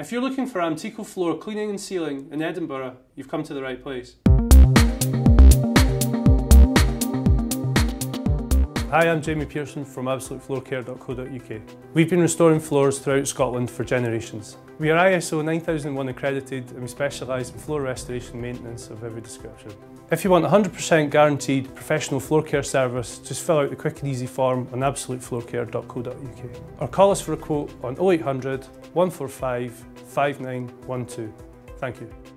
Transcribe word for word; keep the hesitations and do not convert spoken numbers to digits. If you're looking for Amtico floor cleaning and sealing in Edinburgh, you've come to the right place. Hi, I'm Jamie Pearson from absolute floor care dot co dot U K. We've been restoring floors throughout Scotland for generations. We are I S O nine thousand one accredited and we specialise in floor restoration maintenance of every description. If you want one hundred percent guaranteed professional floor care service, just fill out the quick and easy form on absolute floor care dot co dot U K or call us for a quote on oh eight hundred, one four five, five nine one two. Thank you.